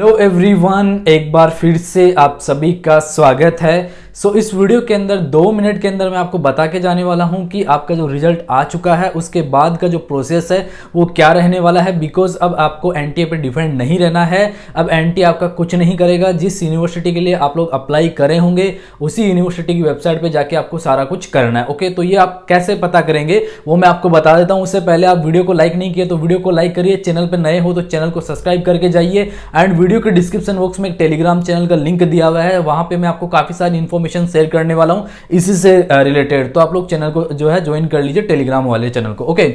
Hello everyone, एक बार फिर से आप सभी का स्वागत है। सो इस वीडियो के अंदर 2 मिनट के अंदर मैं आपको बता के जाने वाला हूं कि आपका जो रिजल्ट आ चुका है उसके बाद का जो प्रोसेस है वो क्या रहने वाला है। बिकॉज अब आपको एनटीए पे डिपेंड नहीं रहना है, अब एनटीए आपका कुछ नहीं करेगा। जिस यूनिवर्सिटी के लिए आप लोग अप्लाई करे होंगे उसी यूनिवर्सिटी की वेबसाइट पर जाके आपको सारा कुछ करना है। ओके, तो ये आप कैसे पता करेंगे वो मैं आपको बता देता हूँ। उससे पहले आप वीडियो को लाइक नहीं किए तो वीडियो को लाइक करिए, चैनल पर नए हो तो चैनल को सब्सक्राइब करके जाइए। एंड वीडियो के डिस्क्रिप्शन बॉक्स में एक टेलीग्राम चैनल का लिंक दिया हुआ है, वहां पे मैं आपको काफी सारी इन्फॉर्मेशन शेयर करने वाला हूं इसी से रिलेटेड। तो आप लोग चैनल को जो है ज्वाइन कर लीजिए, टेलीग्राम वाले चैनल को। ओके,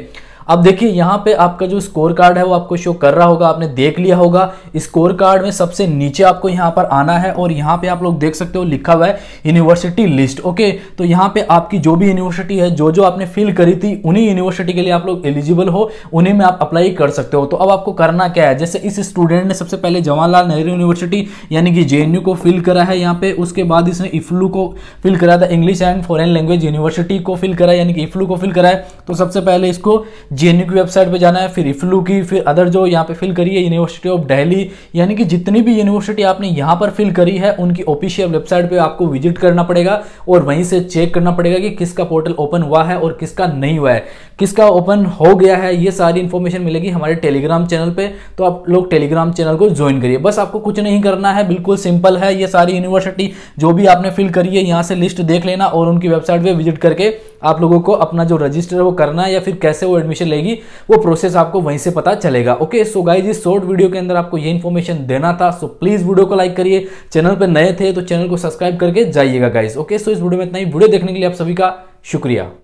अब देखिए यहाँ पे आपका जो स्कोर कार्ड है वो आपको शो कर रहा होगा, आपने देख लिया होगा। स्कोर कार्ड में सबसे नीचे आपको यहाँ पर आना है और यहाँ पे आप लोग देख सकते हो लिखा हुआ है यूनिवर्सिटी लिस्ट। ओके, तो यहाँ पे आपकी जो भी यूनिवर्सिटी है, जो जो आपने फिल करी थी, उन्हीं यूनिवर्सिटी के लिए आप लोग एलिजिबल हो, उन्हीं में आप अप्लाई कर सकते हो। तो अब आपको करना क्या है, जैसे इस स्टूडेंट ने सबसे पहले जवाहरलाल नेहरू यूनिवर्सिटी यानी कि JNU को फिल करा है यहाँ पे। उसके बाद इसने IFLU को फिल करा था, English and foreign language university को फिल करा है यानी कि IFLU को फिल करा है। तो सबसे पहले इसको JNU की वेबसाइट पे जाना है, फिर IFLU की, फिर अदर जो यहाँ पे फिल करी है यूनिवर्सिटी ऑफ दिल्ली, यानी कि जितनी भी यूनिवर्सिटी आपने यहाँ पर फिल करी है उनकी ऑफिशियल वेबसाइट पे आपको विजिट करना पड़ेगा और वहीं से चेक करना पड़ेगा कि किसका पोर्टल ओपन हुआ है और किसका नहीं हुआ है, किसका ओपन हो गया है। ये सारी इन्फॉर्मेशन मिलेगी हमारे टेलीग्राम चैनल पर, तो आप लोग टेलीग्राम चैनल को ज्वाइन करिए। बस आपको कुछ नहीं करना है, बिल्कुल सिंपल है। ये सारी यूनिवर्सिटी जो भी आपने फिल करी है यहाँ से लिस्ट देख लेना और उनकी वेबसाइट पर विजिट करके आप लोगों को अपना जो रजिस्टर है वो करना है या फिर कैसे वो एडमिशन लेगी वो प्रोसेस आपको वहीं से पता चलेगा। ओके, सो गाइज इस शॉर्ट वीडियो के अंदर आपको ये इन्फॉर्मेशन देना था। सो प्लीज वीडियो को लाइक करिए, चैनल पे नए थे तो चैनल को सब्सक्राइब करके जाइएगा गाइज। ओके, सो इस वीडियो में इतना ही। वीडियो देखने के लिए आप सभी का शुक्रिया।